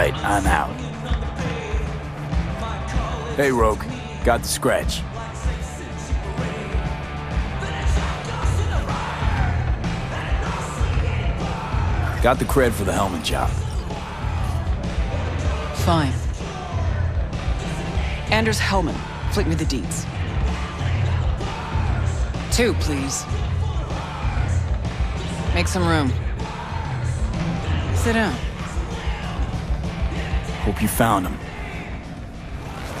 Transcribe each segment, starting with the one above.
right, I'm out. Hey, Rogue. Got the scratch. Got the cred for the Hellman job. Fine. Anders Hellman, flick me the deets. 2, please. Make some room. Sit down. Hope you found him.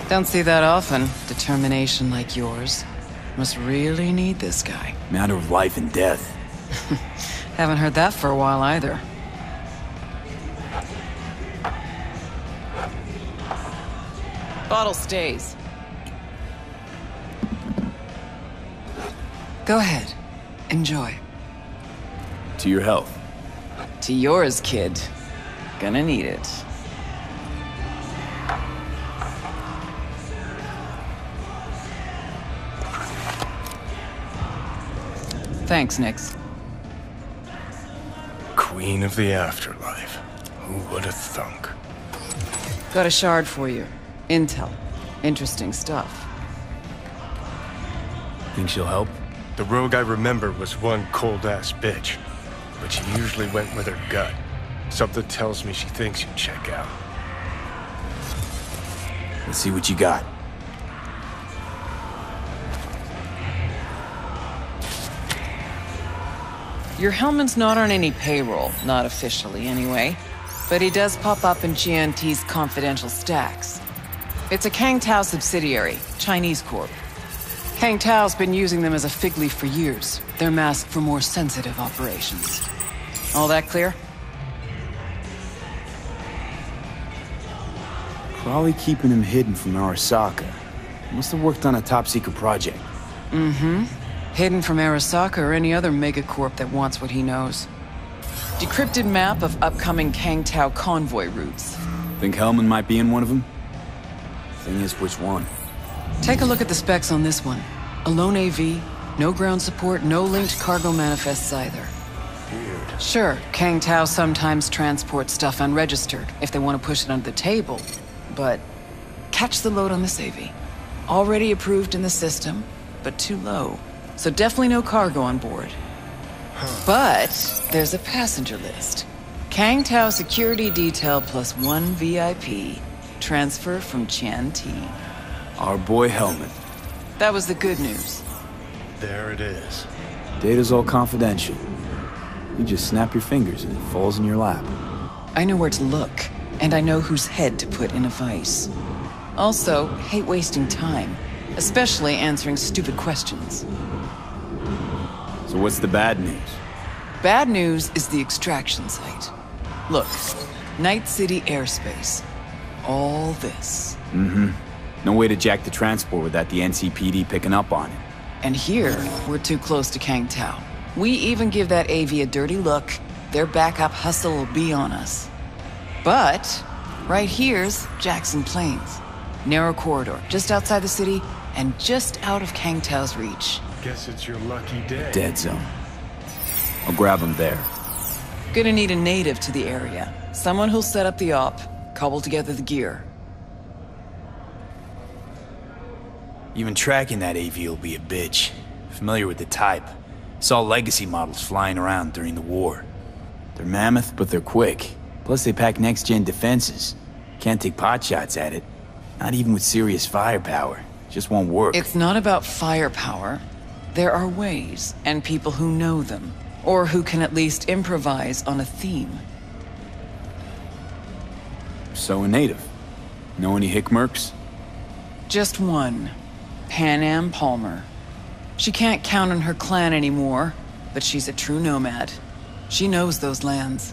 Don't see that often. Determination like yours. Must really need this guy. Matter of life and death. Haven't heard that for a while either. Bottle stays. Go ahead. Enjoy. To your health. To yours, kid. Gonna need it. Thanks, Nyx. Queen of the afterlife. Who would have thunk? Got a shard for you. Intel. Interesting stuff. Think she'll help? The Rogue I remember was one cold-ass bitch, but she usually went with her gut. Something tells me she thinks you'd check out. Let's see what you got. Your Hellman's not on any payroll, not officially anyway, but he does pop up in GNT's confidential stacks. It's a Kang Tao subsidiary, Chinese corp. Kang Tao's been using them as a fig leaf for years. They're masked for more sensitive operations. All that clear? Probably keeping him hidden from Arasaka. Must have worked on a top-secret project. Mm-hmm. Hidden from Arasaka or any other megacorp that wants what he knows. Decrypted map of upcoming Kang Tao convoy routes. Think Hellman might be in one of them? Thing is, which one? Take a look at the specs on this one. Alone AV, no ground support, no linked cargo manifests either. Weird. Sure, Kang Tao sometimes transports stuff unregistered if they want to push it under the table, but catch the load on this AV. Already approved in the system, but too low. So definitely no cargo on board. Huh. But there's a passenger list. Kang Tao security detail plus 1 VIP. Transfer from Chan T. Our boy Hellman. That was the good news. There it is. Data's all confidential. You just snap your fingers and it falls in your lap. I know where to look, and I know whose head to put in a vice. Also, hate wasting time, especially answering stupid questions. So what's the bad news? Bad news is the extraction site. Look, Night City airspace. All this. Mm-hmm. No way to jack the transport without the NCPD picking up on it. And here, we're too close to Kang Tao. We even give that AV a dirty look, their backup hustle will be on us. But, right here's Jackson Plains. Narrow corridor, just outside the city, and just out of Kang Tao's reach. Guess it's your lucky day. Dead zone. I'll grab him there. Gonna need a native to the area. Someone who'll set up the op, cobble together the gear. Even tracking that AV will be a bitch. Familiar with the type. Saw legacy models flying around during the war. They're mammoth, but they're quick. Plus they pack next-gen defenses. Can't take potshots at it. Not even with serious firepower. Just won't work. It's not about firepower. There are ways, and people who know them, or who can at least improvise on a theme. So a native. Know any hickmerks? Just one. Panam Palmer. She can't count on her clan anymore, but she's a true nomad. She knows those lands.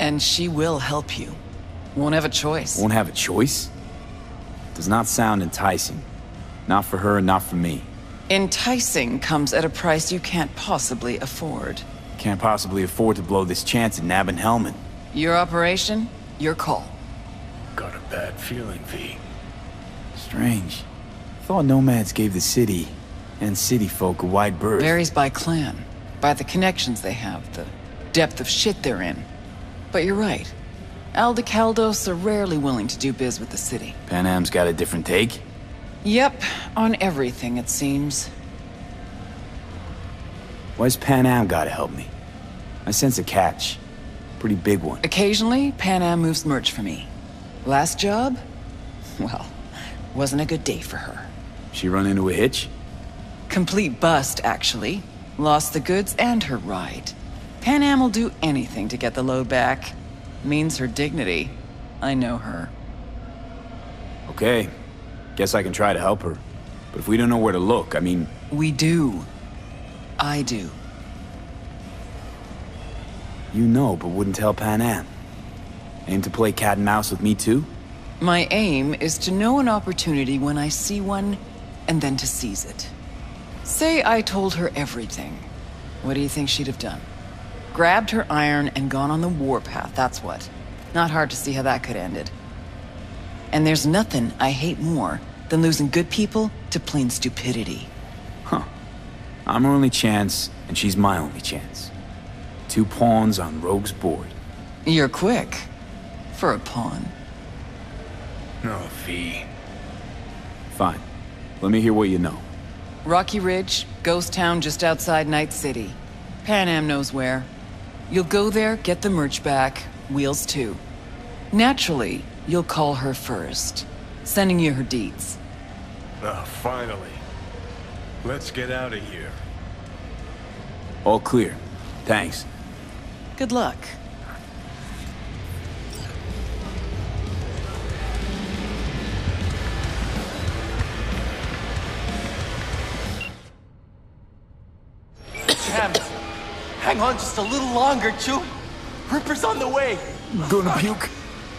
And she will help you. Won't have a choice. Won't have a choice? Does not sound enticing. Not for her, not for me. Enticing comes at a price you can't possibly afford. Can't possibly afford to blow this chance at nabbing Hellman. Your operation, your call. Got a bad feeling, V. Strange. Thought nomads gave the city and city folk a wide berth. Varies by clan, by the connections they have, the depth of shit they're in. But you're right. Aldecaldos are rarely willing to do biz with the city. Pan Am's got a different take? Yep, on everything, it seems. Why's Pan Am gotta help me? I sense a catch. Pretty big one. Occasionally, Pan Am moves merch for me. Last job? Well, wasn't a good day for her. She run into a hitch? Complete bust, actually. Lost the goods and her ride. Pan Am will do anything to get the load back. Means her dignity. I know her. Okay. Guess I can try to help her. But if we don't know where to look, I mean... We do. I do. You know, but wouldn't tell Pan Am. Aim to play cat and mouse with me too? My aim is to know an opportunity when I see one, and then to seize it. Say I told her everything. What do you think she'd have done? Grabbed her iron and gone on the warpath, that's what. Not hard to see how that could have ended. And there's nothing I hate more than losing good people to plain stupidity. Huh. I'm her only chance, and she's my only chance. Two pawns on Rogue's board. You're quick. For a pawn. No fee. Fine. Let me hear what you know. Rocky Ridge, ghost town just outside Night City. Pan Am knows where. You'll go there, get the merch back, wheels too. Naturally, you'll call her first, sending you her deeds. Ah, finally. Let's get out of here. All clear. Thanks. Good luck. Hang on just a little longer, Chu. Ripper's on the way. Gonna puke.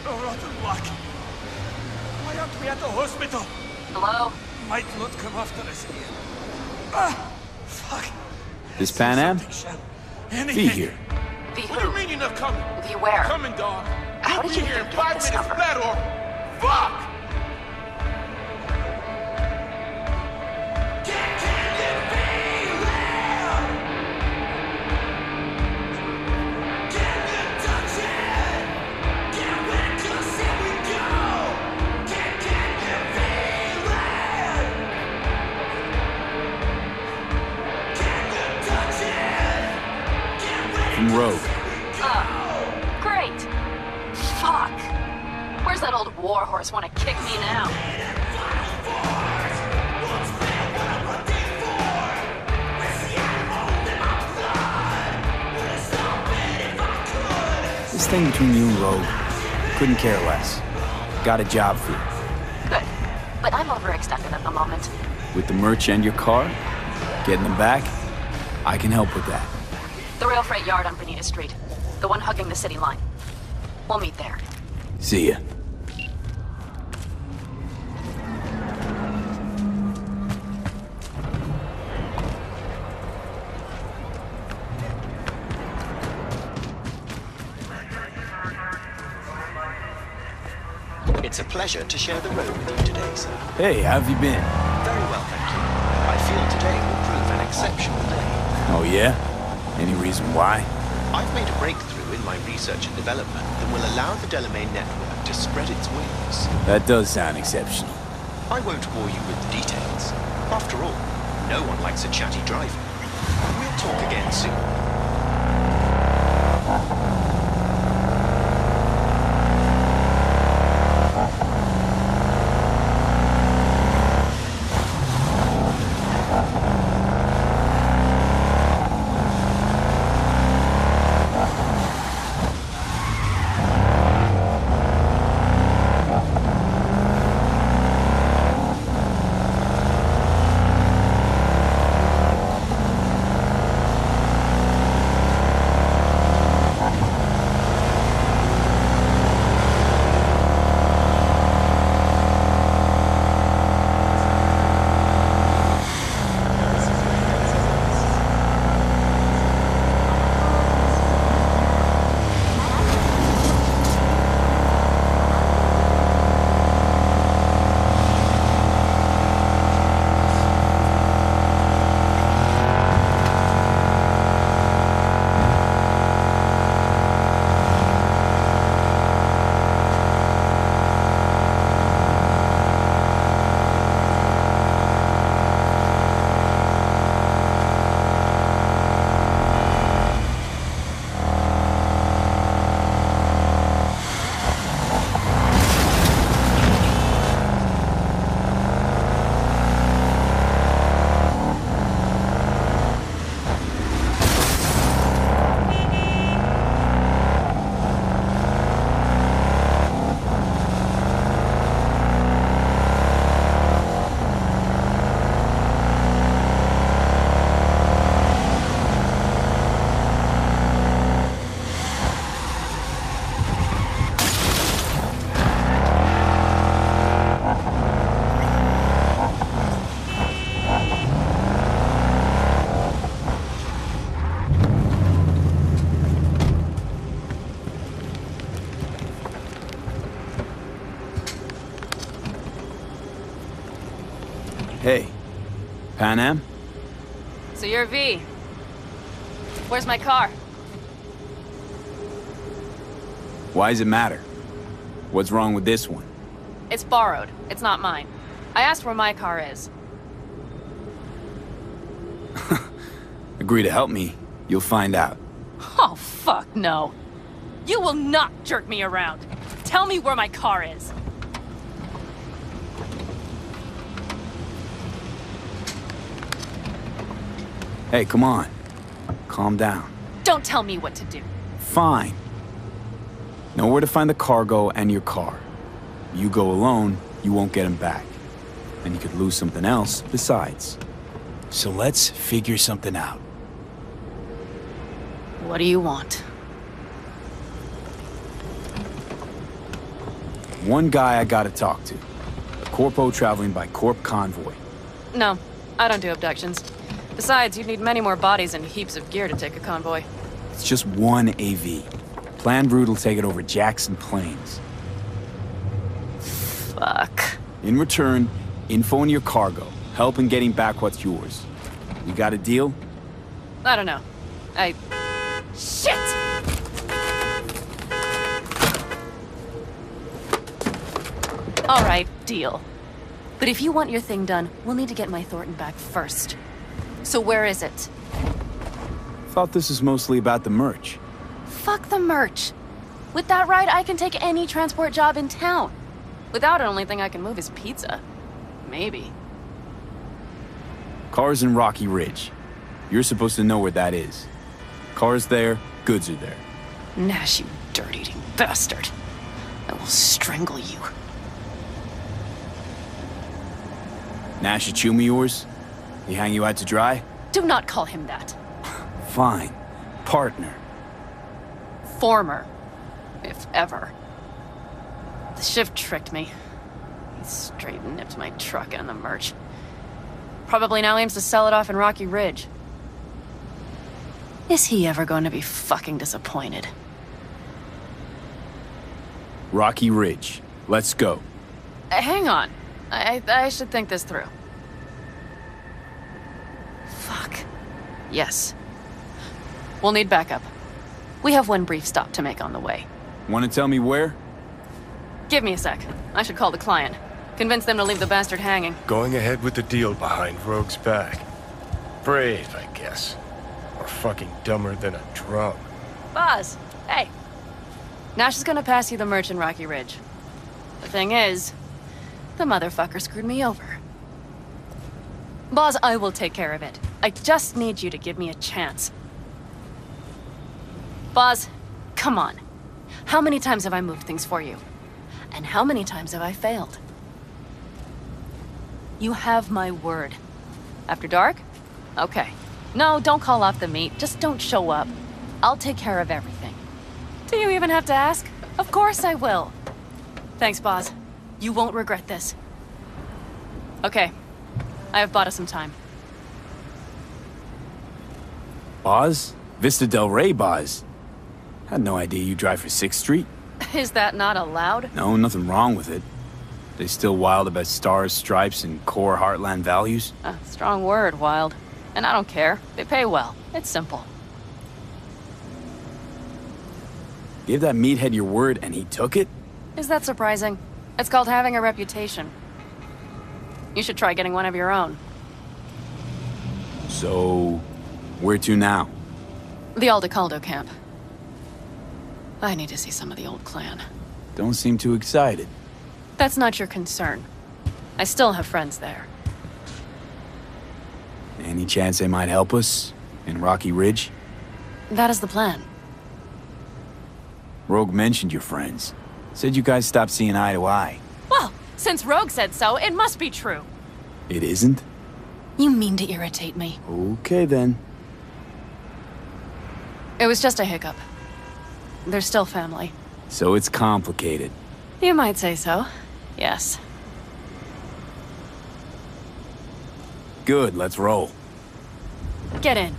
Oh, rotten luck. Why aren't we at the hospital? Hello? Might not come after us again. Ah! Fuck. This Pan Am? Be here. Be who? What do you mean you're not coming? Be where? Coming, dog. How did you get in 5 minutes flat or... Fuck! Rogue. Great. Fuck. Where's that old warhorse wanna kick me now? This thing between you and Rogue, couldn't care less. Got a job for you. Good. But I'm overextended at the moment. With the merch and your car, getting them back, I can help with that. The rail freight yard on Benita Street. The one hugging the city line. We'll meet there. See ya. It's a pleasure to share the road with you today, sir. Hey, how have you been? Very well, thank you. I feel today will prove an exceptional day. Oh, yeah? Any reason why? I've made a breakthrough in my research and development that will allow the Delamain network to spread its wings. That does sound exceptional. I won't bore you with the details. After all, no one likes a chatty driver. We'll talk again soon. Pan Am? So you're V. Where's my car? Why does it matter? What's wrong with this one? It's borrowed. It's not mine. I asked where my car is. Agree to help me, you'll find out. Oh, fuck no. You will not jerk me around. Tell me where my car is. Hey, come on. Calm down. Don't tell me what to do. Fine. Know where to find the cargo and your car. You go alone, you won't get him back. And you could lose something else besides. So let's figure something out. What do you want? One guy I gotta talk to. A corpo traveling by corp convoy. No, I don't do abductions. Besides, you'd need many more bodies and heaps of gear to take a convoy. It's just one AV. Plan Brood will take it over Jackson Plains. Fuck. In return, info on your cargo. Help in getting back what's yours. You got a deal? I don't know. I... Shit! Alright, deal. But if you want your thing done, we'll need to get my Thornton back first. So where is it? Thought this was mostly about the merch. Fuck the merch. With that ride, I can take any transport job in town. Without it, only thing I can move is pizza. Maybe. Car's in Rocky Ridge. You're supposed to know where that is. Car's there, goods are there. Nash, you dirt-eating bastard. I will strangle you. Nash, you chew me yours? He hang you out to dry? Do not call him that. Fine. Partner. Former. If ever. The shift tricked me. He straight nipped my truck and the merch. Probably now aims to sell it off in Rocky Ridge. Is he ever going to be fucking disappointed? Rocky Ridge. Let's go. Hang on. I should think this through. Fuck. Yes. We'll need backup. We have one brief stop to make on the way. Want to tell me where? Give me a sec. I should call the client. Convince them to leave the bastard hanging. Going ahead with the deal behind Rogue's back. Brave, I guess. Or fucking dumber than a drum. Buzz, hey. Nash is gonna pass you the merch in Rocky Ridge. The thing is, the motherfucker screwed me over. Boss, I will take care of it. I just need you to give me a chance. Boss, come on. How many times have I moved things for you? And how many times have I failed? You have my word. After dark? Okay. No, don't call off the meet. Just don't show up. I'll take care of everything. Do you even have to ask? Of course I will. Thanks, Boss. You won't regret this. Okay. I have bought us some time. Boz? Vista Del Rey Boz? Had no idea you drive for 6th Street. Is that not allowed? No, nothing wrong with it. They still wild about stars, stripes, and core heartland values? Strong word, wild. And I don't care. They pay well. It's simple. Give that meathead your word and he took it? Is that surprising? It's called having a reputation. You should try getting one of your own. So, where to now? The Aldecaldo camp. I need to see some of the old clan. Don't seem too excited. That's not your concern. I still have friends there. Any chance they might help us? In Rocky Ridge? That is the plan. Rogue mentioned your friends. Said you guys stopped seeing eye to eye. Since Rogue said so, it must be true. It isn't? You mean to irritate me. Okay, then. It was just a hiccup. They're still family. So it's complicated. You might say so, yes. Good, let's roll. Get in.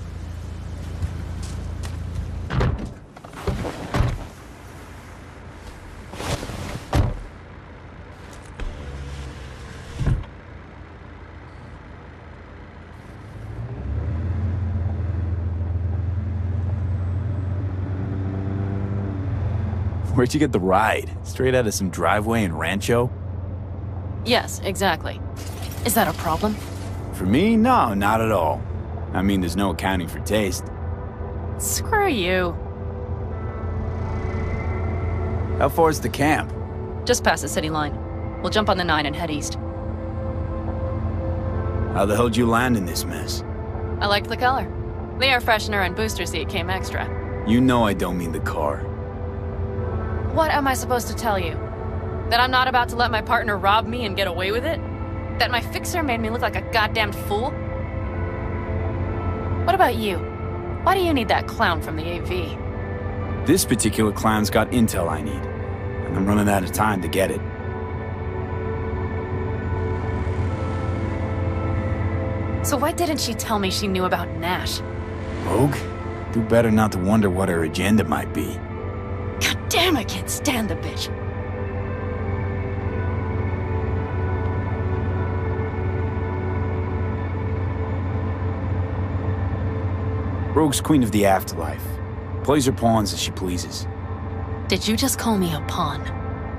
Where'd you get the ride? Straight out of some driveway in Rancho? Yes, exactly. Is that a problem? For me? No, not at all. I mean, there's no accounting for taste. Screw you. How far is the camp? Just past the city line. We'll jump on the 9 and head east. How the hell did you land in this mess? I liked the color. The air freshener and booster seat came extra. You know I don't mean the car. What am I supposed to tell you? That I'm not about to let my partner rob me and get away with it? That my fixer made me look like a goddamned fool? What about you? Why do you need that clown from the AV? This particular clown's got intel I need, and I'm running out of time to get it. So why didn't she tell me she knew about Nash? Rogue? Do better not to wonder what her agenda might be. God damn, I can't stand the bitch. Rogue's queen of the afterlife. Plays her pawns as she pleases. Did you just call me a pawn?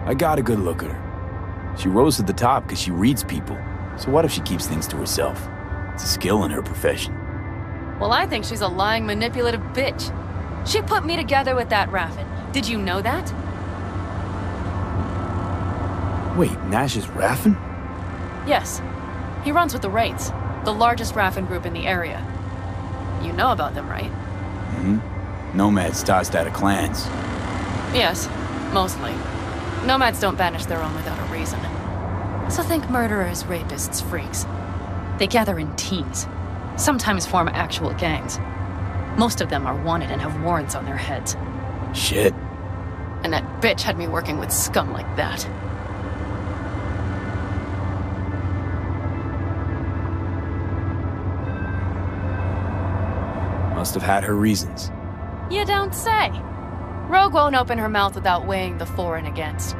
I got a good look at her. She rose to the top because she reads people. So what if she keeps things to herself? It's a skill in her profession. Well, I think she's a lying, manipulative bitch. She put me together with that Raffen. Did you know that? Wait, Nash is Raffen? Yes. He runs with the Wraiths, the largest Raffen group in the area. You know about them, right? Mm-hmm. Nomads tossed out of clans. Yes, mostly. Nomads don't banish their own without a reason. So think murderers, rapists, freaks. They gather in teams, sometimes form actual gangs. Most of them are wanted and have warrants on their heads. Shit. And that bitch had me working with scum like that. Must have had her reasons. You don't say. Rogue won't open her mouth without weighing the for and against.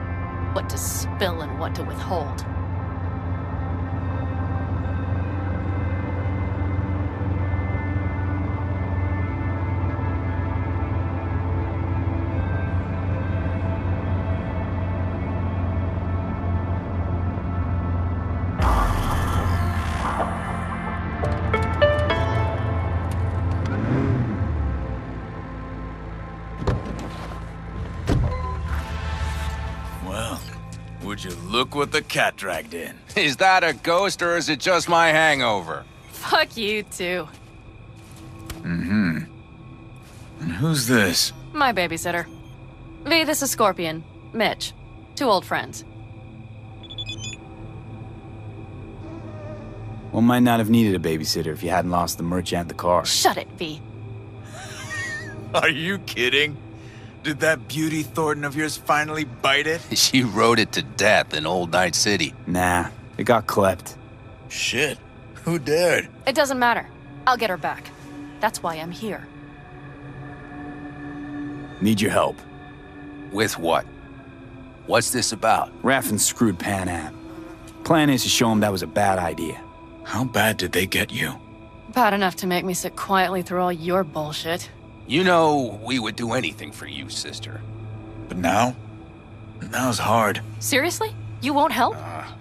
What to spill and what to withhold. Look what the cat dragged in. Is that a ghost or is it just my hangover? Fuck you too. Mm-hmm. And who's this? My babysitter. V, this is Scorpion. Mitch. Two old friends. One might not have needed a babysitter if you hadn't lost the merch and the car. Shut it, V. Are you kidding? Did that beauty Thornton of yours finally bite it? She rode it to death in old Night City. Nah, it got clipped. Shit, who dared? It doesn't matter. I'll get her back. That's why I'm here. Need your help. With what? What's this about? Raffen screwed Pan Am. Plan is to show him that was a bad idea. How bad did they get you? Bad enough to make me sit quietly through all your bullshit. You know, we would do anything for you, sister. But now? Now's hard. Seriously? You won't help?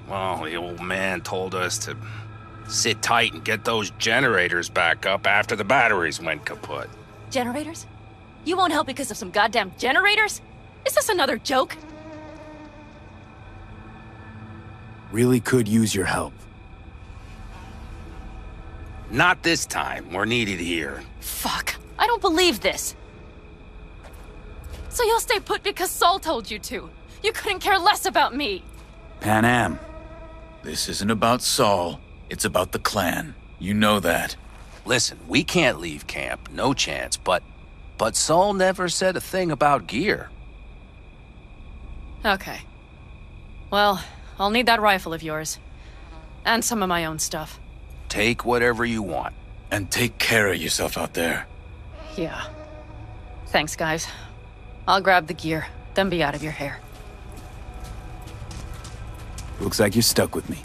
Well, the old man told us to sit tight and get those generators back up after the batteries went kaput. Generators? You won't help because of some goddamn generators? Is this another joke? Really could use your help. Not this time. We're needed here. Fuck. I don't believe this. So you'll stay put because Saul told you to. You couldn't care less about me. Pan Am. This isn't about Saul. It's about the clan. You know that. Listen, we can't leave camp. No chance. But Saul never said a thing about gear. Okay. Well, I'll need that rifle of yours. And some of my own stuff. Take whatever you want. And take care of yourself out there. Yeah. Thanks, guys. I'll grab the gear, then be out of your hair. Looks like you're stuck with me.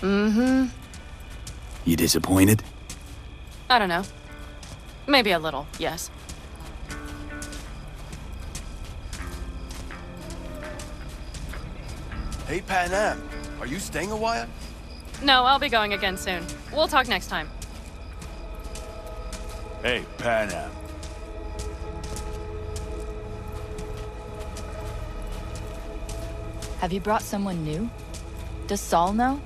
Mm-hmm. You disappointed? I don't know. Maybe a little, yes. Hey, Panam, are you staying a while? No, I'll be going again soon. We'll talk next time. Hey, Panam. Have you brought someone new? Does Saul know?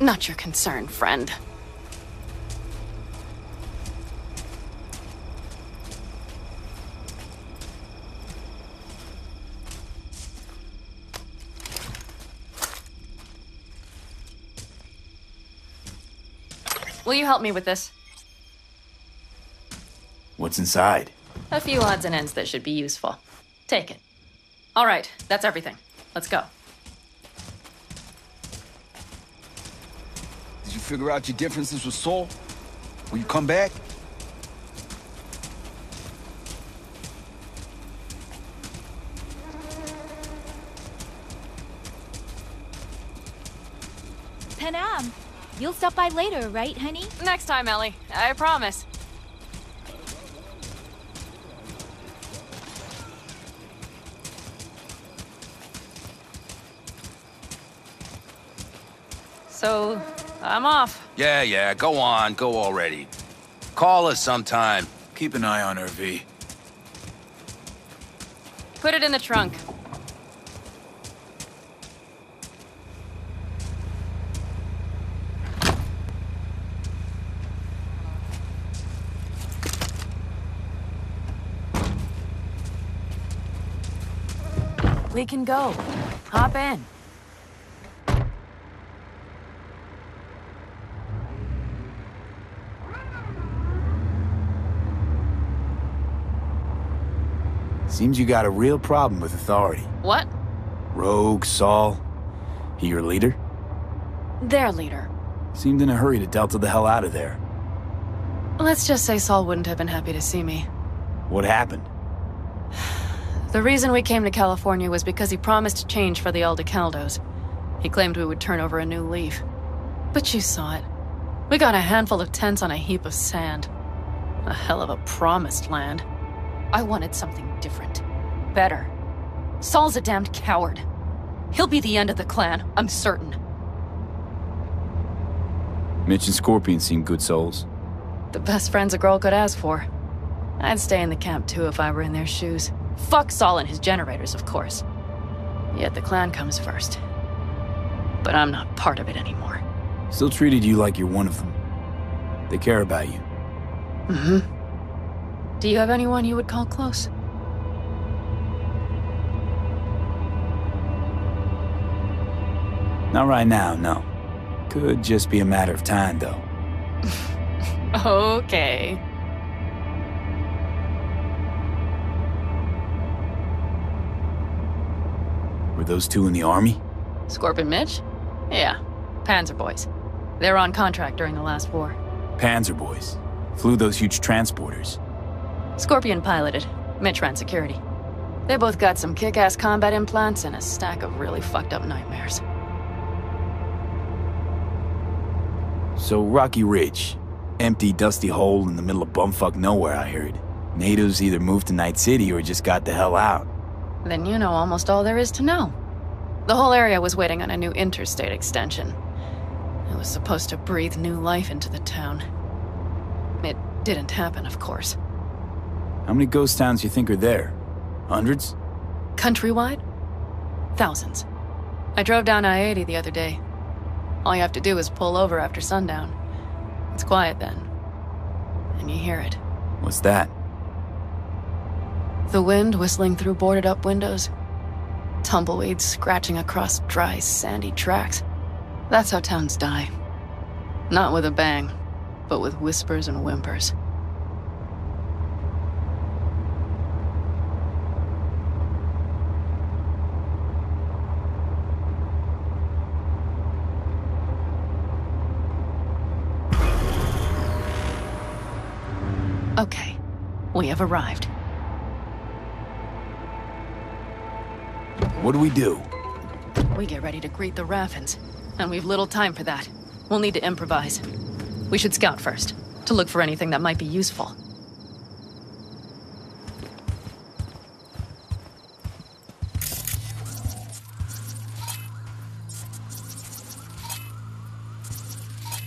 Not your concern, friend. Will you help me with this? What's inside? A few odds and ends that should be useful. Take it. All right, that's everything. Let's go. Did you figure out your differences with Saul? Will you come back? Panam! You'll stop by later, right, honey? Next time, Ellie. I promise. So, I'm off. Yeah, go on. Go already. Call us sometime. Keep an eye on her, V. Put it in the trunk. We can go. Hop in. Seems you got a real problem with authority. What? Rogue, Saul. He your leader? Their leader. Seemed in a hurry to Delta the hell out of there. Let's just say Saul wouldn't have been happy to see me. What happened? The reason we came to California was because he promised change for the Aldecaldos. He claimed we would turn over a new leaf. But you saw it. We got a handful of tents on a heap of sand. A hell of a promised land. I wanted something different. Better. Saul's a damned coward. He'll be the end of the clan, I'm certain. Mitch and Scorpion seem good souls. The best friends a girl could ask for. I'd stay in the camp too if I were in their shoes. Fuck Saul and his generators, of course. Yet the clan comes first. But I'm not part of it anymore. Still treated you like you're one of them. They care about you. Mm-hmm. Do you have anyone you would call close? Not right now, no. Could just be a matter of time, though. Okay. Were those two in the army? Scorp and Mitch? Yeah. Panzer Boys. They were on contract during the last war. Panzer Boys? Flew those huge transporters. Scorpion piloted. Mitch ran security. They both got some kick-ass combat implants and a stack of really fucked up nightmares. So Rocky Ridge. Empty, dusty hole in the middle of bumfuck nowhere, I heard. Natives either moved to Night City or just got the hell out. Then you know almost all there is to know. The whole area was waiting on a new interstate extension. It was supposed to breathe new life into the town. It didn't happen, of course. How many ghost towns do you think are there? Hundreds? Countrywide? Thousands. I drove down I-80 the other day. All you have to do is pull over after sundown. It's quiet then. And you hear it. What's that? The wind whistling through boarded-up windows. Tumbleweeds scratching across dry, sandy tracks. That's how towns die. Not with a bang, but with whispers and whimpers. Okay, we have arrived. What do? We get ready to greet the Raffens, and we've little time for that. We'll need to improvise. We should scout first, to look for anything that might be useful.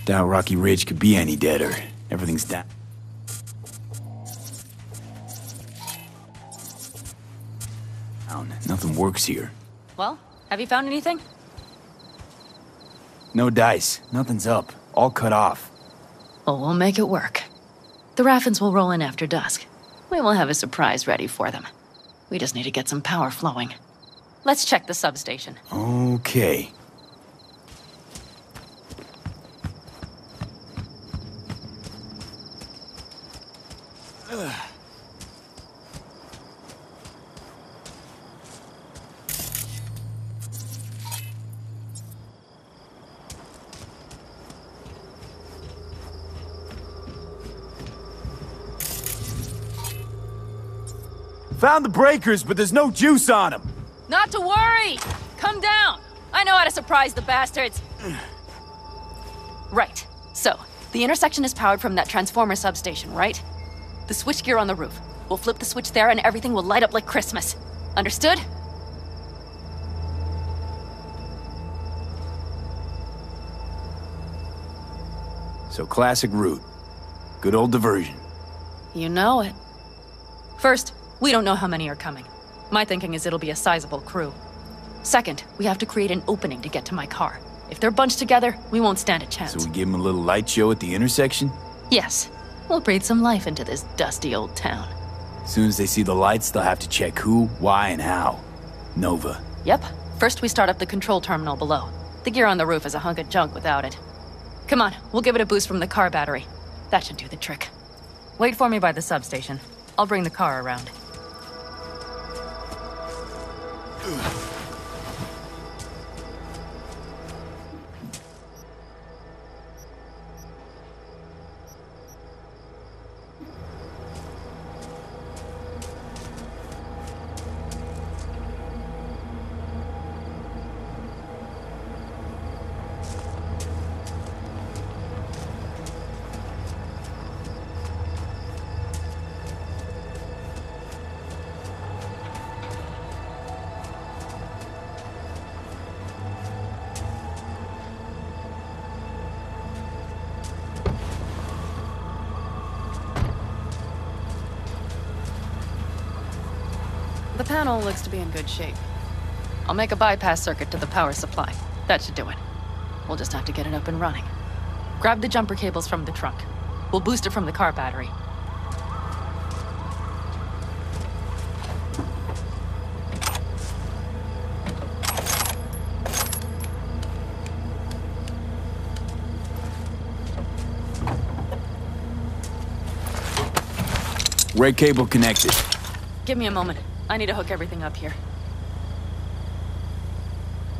Doubt Rocky Ridge could be any deader. Everything's down. Nothing works here. Well, have you found anything? No dice. Nothing's up. All cut off. Well, we'll make it work. The Raffens will roll in after dusk. We will have a surprise ready for them. We just need to get some power flowing. Let's check the substation. Okay. Found the breakers, but there's no juice on them. Not to worry! Come down! I know how to surprise the bastards. Right. So, the intersection is powered from that transformer substation, right? The switchgear on the roof. We'll flip the switch there and everything will light up like Christmas. Understood? So, classic route. Good old diversion. You know it. First, we don't know how many are coming. My thinking is it'll be a sizable crew. Second, we have to create an opening to get to my car. If they're bunched together, we won't stand a chance. So we give them a little light show at the intersection? Yes. We'll breathe some life into this dusty old town. As soon as they see the lights, they'll have to check who, why, and how. Nova. Yep. First we start up the control terminal below. The gear on the roof is a hunk of junk without it. Come on, we'll give it a boost from the car battery. That should do the trick. Wait for me by the substation. I'll bring the car around. The panel looks to be in good shape. I'll make a bypass circuit to the power supply. That should do it. We'll just have to get it up and running. Grab the jumper cables from the trunk. We'll boost it from the car battery. Red cable connected. Give me a moment. I need to hook everything up here.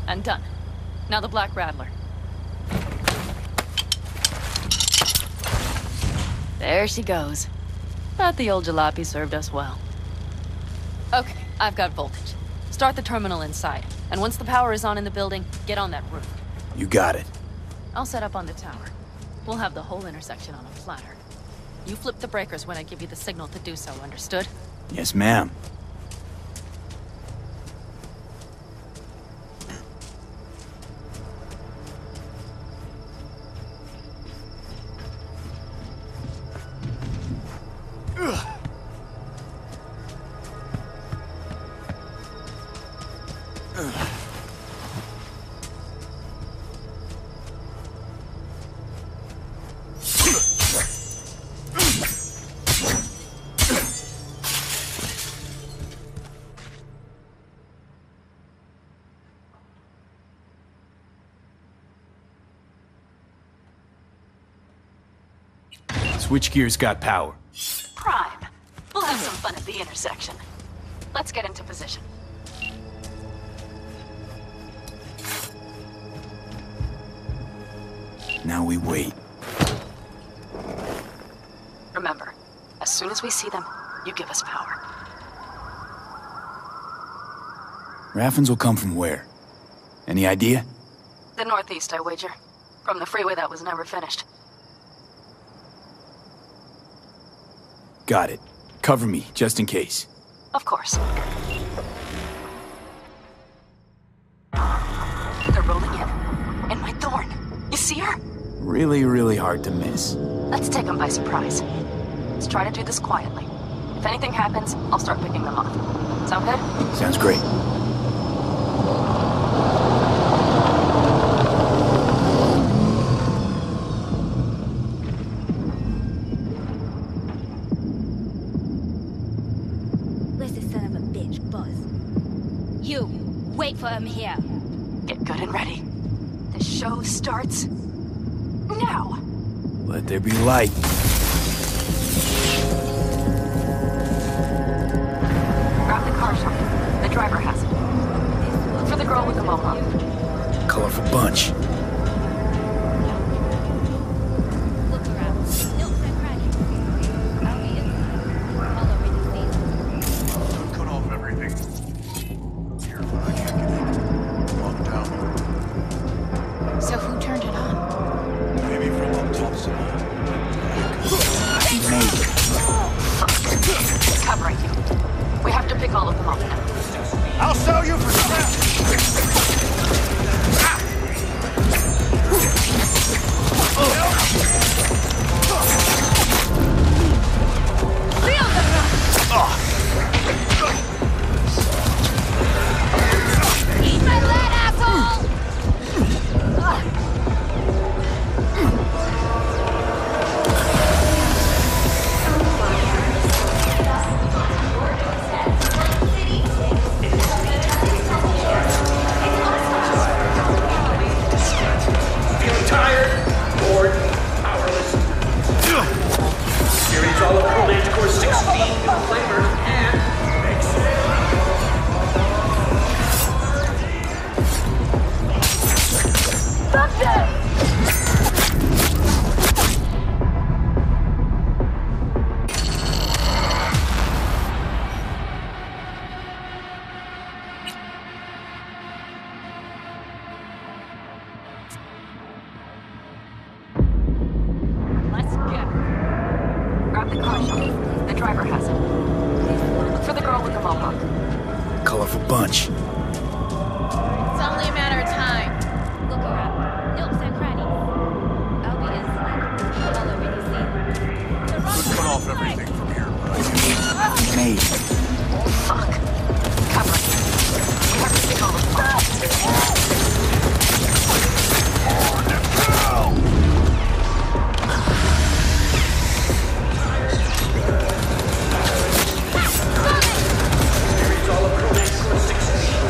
And done. Now the Black Rattler. There she goes. But the old jalopy served us well. Okay, I've got voltage. Start the terminal inside. And once the power is on in the building, get on that roof. You got it. I'll set up on the tower. We'll have the whole intersection on a platter. You flip the breakers when I give you the signal to do so, understood? Yes, ma'am. Switchgear's got power. Prime. We'll have some fun at the intersection. Let's get into position. Now we wait. Remember, as soon as we see them, you give us power. Raffens will come from where? Any idea? The northeast, I wager. From the freeway that was never finished. Got it. Cover me, just in case. Of course. They're rolling in. And my Thorn. You see her? Really hard to miss. Let's take them by surprise. Let's try to do this quietly. If anything happens, I'll start picking them up. Sound good? Sounds great. Where's the son of a bitch, Buzz? You, wait for him here. Get good and ready. The show starts now. Let there be light. Driver has it. Look for the girl with the mohawk. Colorful bunch. Look around. No, I'm right. I'll be in the cut off everything. Here, I can't get in. Lock down. So who turned it on? Maybe from up top somewhere. Fuck. Covering you. We have to pick all of them up now. I'll sell you for scrap! Eat my lead, asshole! All over the Sixth Street.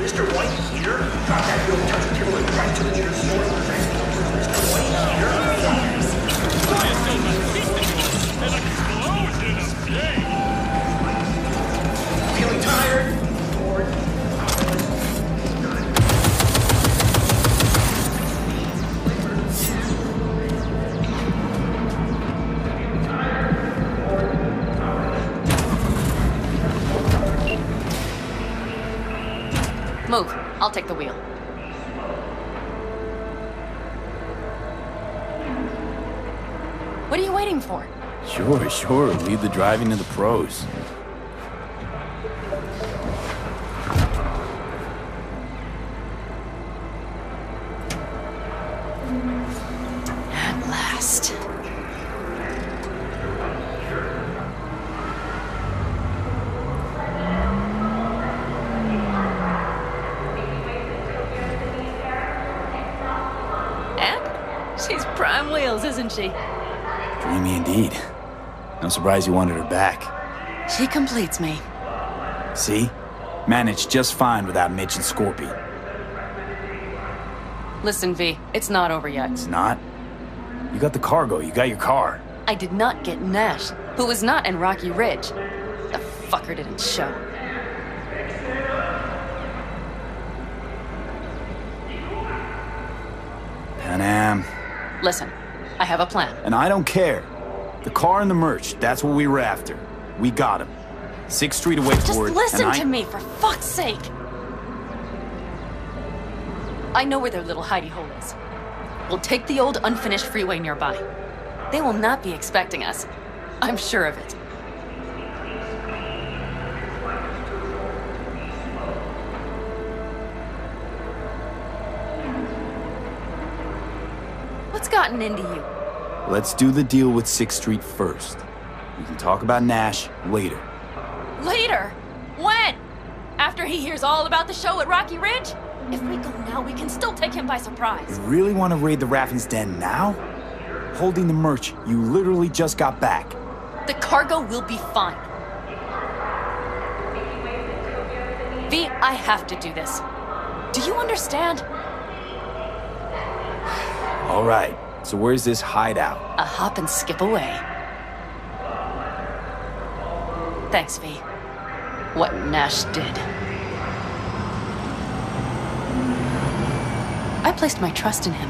Is Mr. White here? Drop that real touch of Timberland right to the nearest store. Is Mr. White here? There's a explosion of day. Feeling tired? Bored? Move. I'll take the wheel. What are you waiting for? Sure, sure. Leave the driving to the pros. Surprised you wanted her back. She completes me. See? Managed just fine without Mitch and Scorpion. Listen, V, it's not over yet. It's not? You got the cargo, you got your car. I did not get Nash, who was not in Rocky Ridge. The fucker didn't show. Panam. Listen, I have a plan. And I don't care. The car and the merch, that's what we were after. We got him. 6th Street away for it. Just listen to me, for fuck's sake! I know where their little hidey hole is. We'll take the old unfinished freeway nearby. They will not be expecting us. I'm sure of it. What's gotten into you? Let's do the deal with 6th Street first. We can talk about Nash later. Later? When? After he hears all about the show at Rocky Ridge? If we go now, we can still take him by surprise. You really want to raid the Raffen's den now? Holding the merch, you literally just got back. The cargo will be fine. V, I have to do this. Do you understand? All right. So where's this hideout? A hop and skip away. Thanks, V. What Nash did. I placed my trust in him.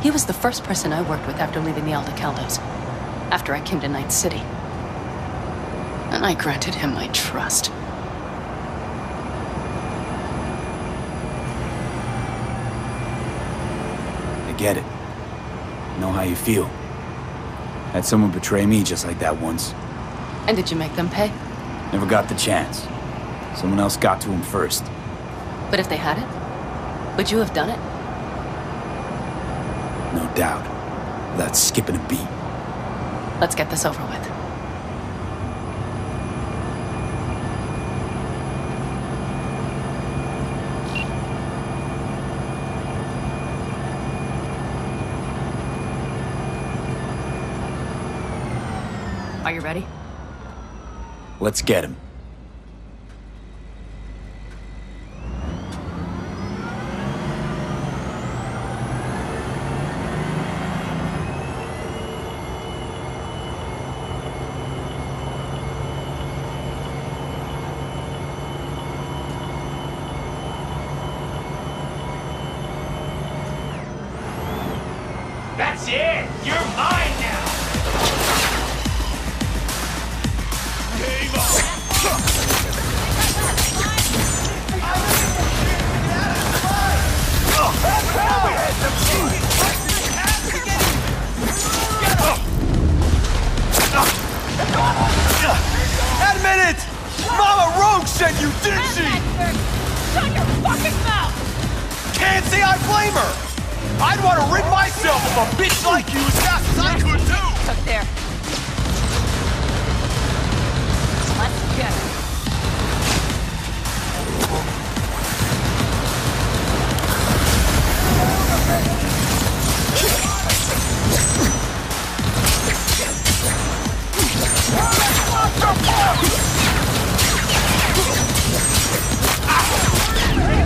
He was the first person I worked with after leaving the Aldecaldos. After I came to Night City. And I granted him my trust. I get it. Know how you feel. Had someone betray me just like that once. And did you make them pay? Never got the chance. Someone else got to him first. But if they had it, would you have done it? No doubt. Without skipping a beat. Let's get this over with. Are you ready? Let's get him. That's it! You're mine now! Admit it! Mama Rogue sent you, didn't she? Shut your fucking mouth! Can't say I blame her! I'd want to rid myself of a bitch like you as fast as I could too! Up there. Let's get it. What the fuck?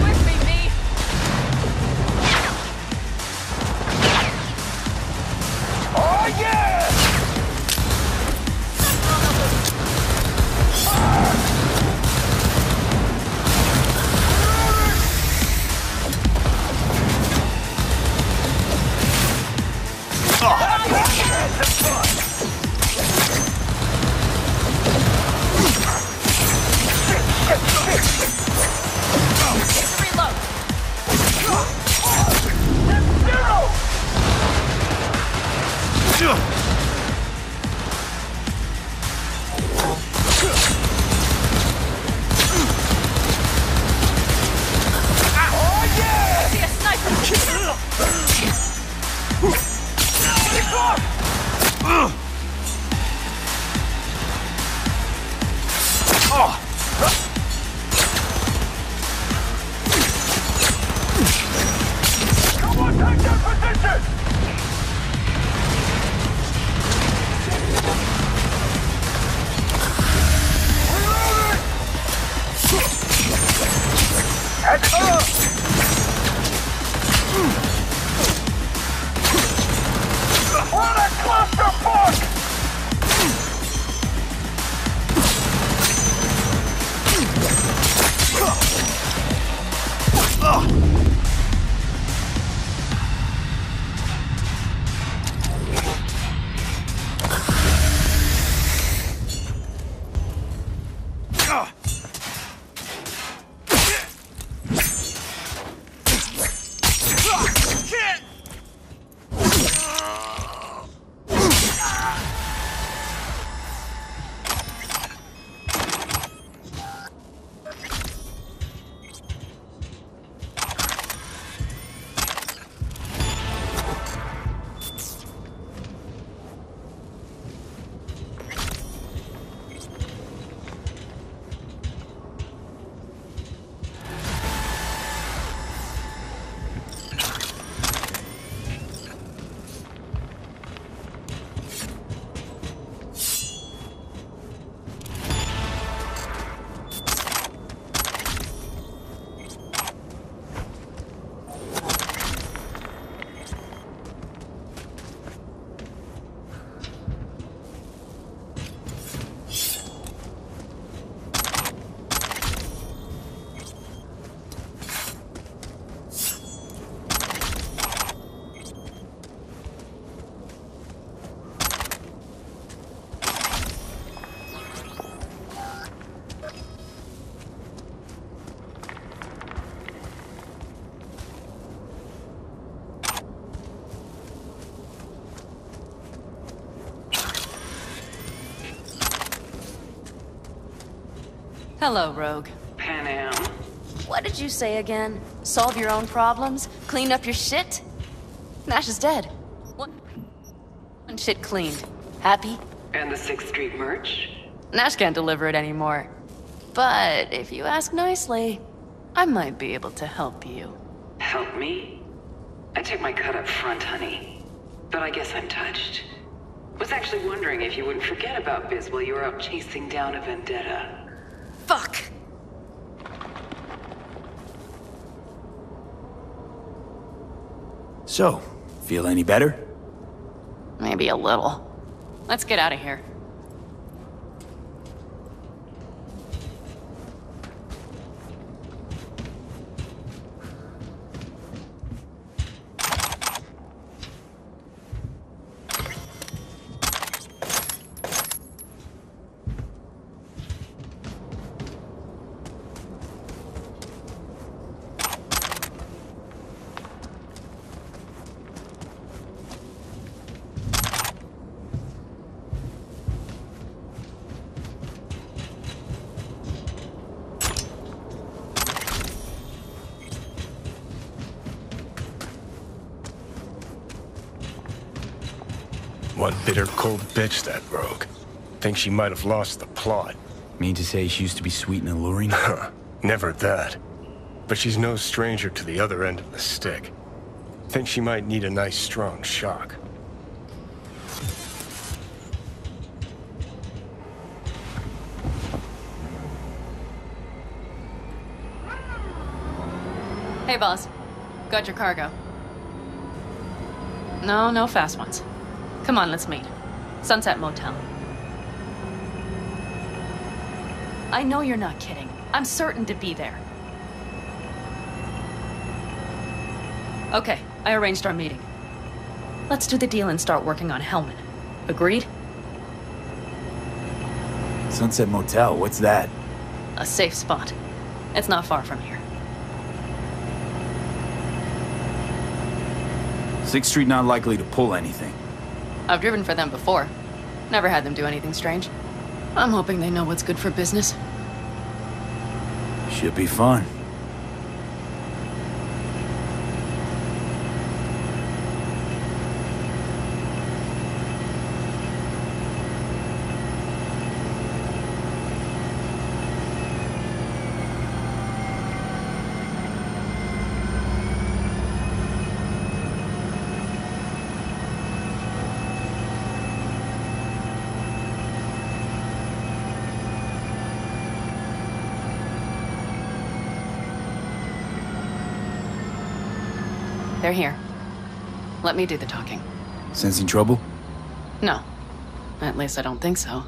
Hello, Rogue. Panam. What did you say again? Solve your own problems? Clean up your shit? Nash is dead. What? And shit cleaned. Happy? And the 6th Street merch? Nash can't deliver it anymore. But if you ask nicely, I might be able to help you. Help me? I took my cut up front, honey. But I guess I'm touched. Was actually wondering if you wouldn't forget about Biz while you were out chasing down a vendetta. Fuck! So, feel any better? Maybe a little. Let's get out of here. Bitter cold bitch, that Rogue. Think she might have lost the plot. Mean to say she used to be sweet and alluring? Never that. But she's no stranger to the other end of the stick. Think she might need a nice strong shock. Hey, boss. Got your cargo. No fast ones. Come on, let's meet. Sunset Motel. I know you're not kidding. I'm certain to be there. Okay, I arranged our meeting. Let's do the deal and start working on Hellman. Agreed? Sunset Motel, what's that? A safe spot. It's not far from here. 6th Street not likely to pull anything. I've driven for them before. Never had them do anything strange. I'm hoping they know what's good for business. Should be fun. They're here. Let me do the talking. Sensing trouble? No. At least I don't think so.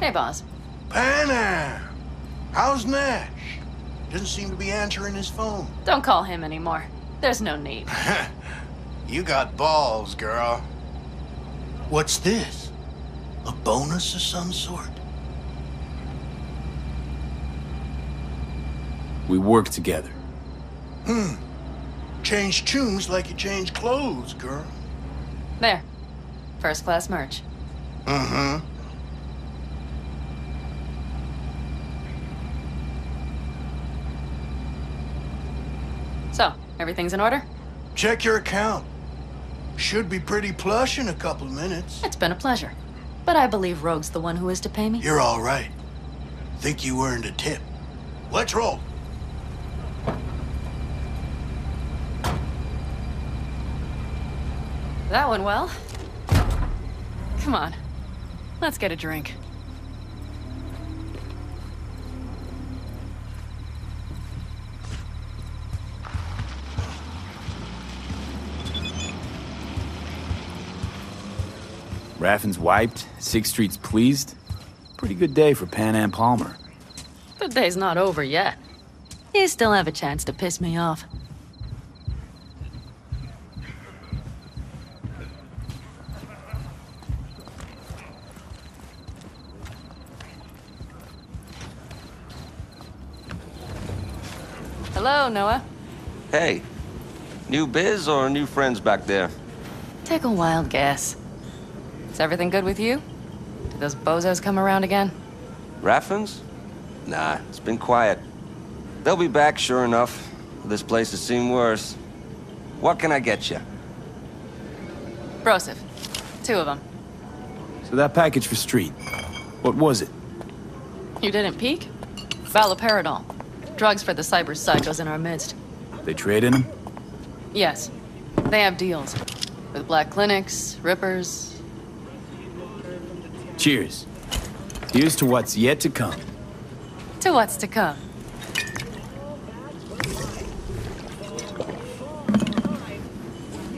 Hey, boss. Panam! How's Nash? Doesn't seem to be answering his phone. Don't call him anymore. There's no need. You got balls, girl. What's this? A bonus of some sort? We work together. Change tunes like you change clothes, girl. There. First class merch. Mm-hmm. So, everything's in order? Check your account. Should be pretty plush in a couple minutes. It's been a pleasure. But I believe Rogue's the one who is to pay me. You're all right. Think you earned a tip. Let's roll. That went well. Come on. Let's get a drink. Raffen's wiped, Sixth Street's pleased. Pretty good day for Panam Palmer. The day's not over yet. You still have a chance to piss me off. Hello, Noah. Hey. New biz or new friends back there? Take a wild guess. Is everything good with you? Did those bozos come around again? Raffens? Nah, it's been quiet. They'll be back, sure enough. This place has seen worse. What can I get you? Brosif. 2 of them. So that package for Street, what was it? You didn't peek? Valoperidol. Drugs for the cyber psychos in our midst. They trade in them? Yes. They have deals. With black clinics, rippers... Cheers. Here's to what's yet to come. To what's to come. You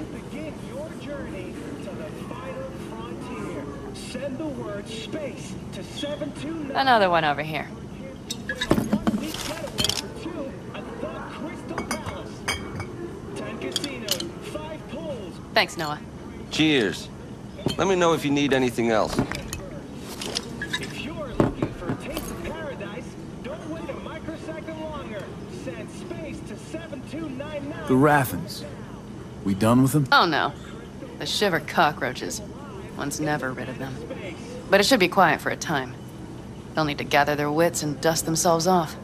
begin your journey to the final frontier. Send the word space to 729. Another one over here. Thanks, Noah. Cheers. Let me know if you need anything else. The Raffens. We done with them? Oh, no. The shiver cockroaches. One's never rid of them. But it should be quiet for a time. They'll need to gather their wits and dust themselves off.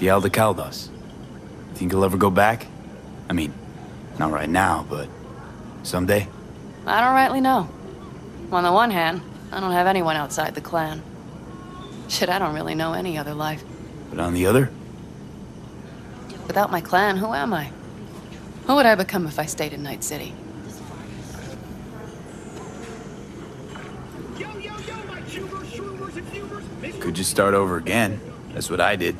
The Aldecaldos. Think he'll ever go back? I mean, not right now, but someday? I don't rightly know. On the one hand, I don't have anyone outside the clan. Shit, I don't really know any other life. But on the other? Without my clan, who am I? Who would I become if I stayed in Night City? Could you start over again? That's what I did.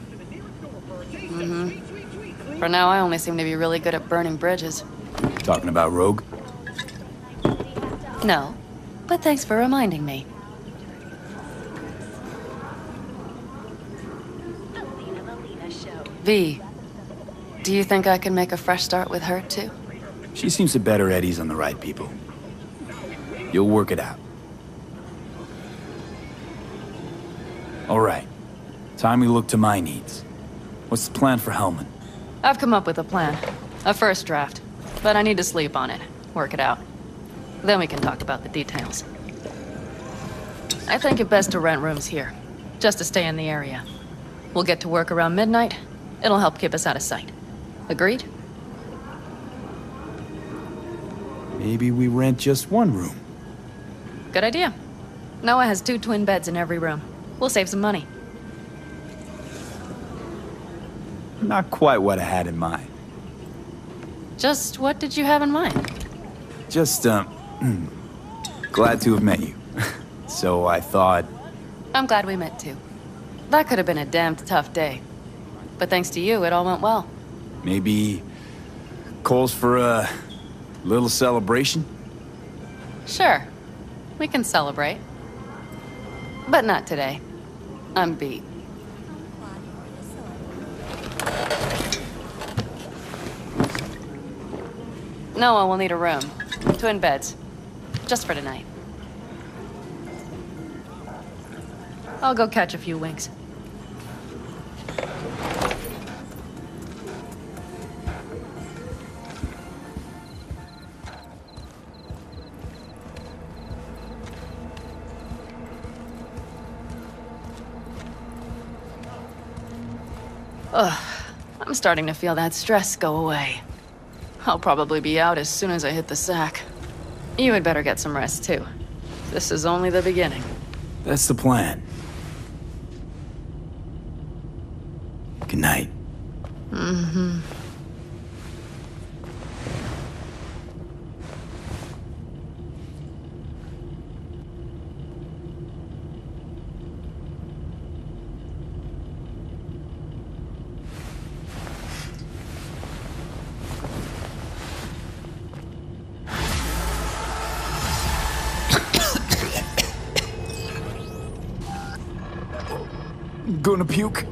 Mm-hmm. For now, I only seem to be really good at burning bridges. Talking about Rogue? No, but thanks for reminding me. V. Do you think I can make a fresh start with her, too? She seems to better at ease on the right people. You'll work it out. All right. Time we look to my needs. What's the plan for Hellman? I've come up with a plan. A first draft. But I need to sleep on it. Work it out. Then we can talk about the details. I think it best to rent rooms here. Just to stay in the area. We'll get to work around midnight. It'll help keep us out of sight. Agreed? Maybe we rent just one room. Good idea. Noah has 2 twin beds in every room. We'll save some money. Not quite what I had in mind. Just what did you have in mind? Just, glad to have met you. So I thought... I'm glad we met too. That could have been a damned tough day. But thanks to you, it all went well. Maybe... calls for a... little celebration? Sure. We can celebrate. But not today. I'm beat. Noah will need a room. Twin beds. Just for tonight. I'll go catch a few winks. Ugh, I'm starting to feel that stress go away. I'll probably be out as soon as I hit the sack. You had better get some rest too. This is only the beginning. That's the plan. Good night. Mm-hmm. Gonna puke?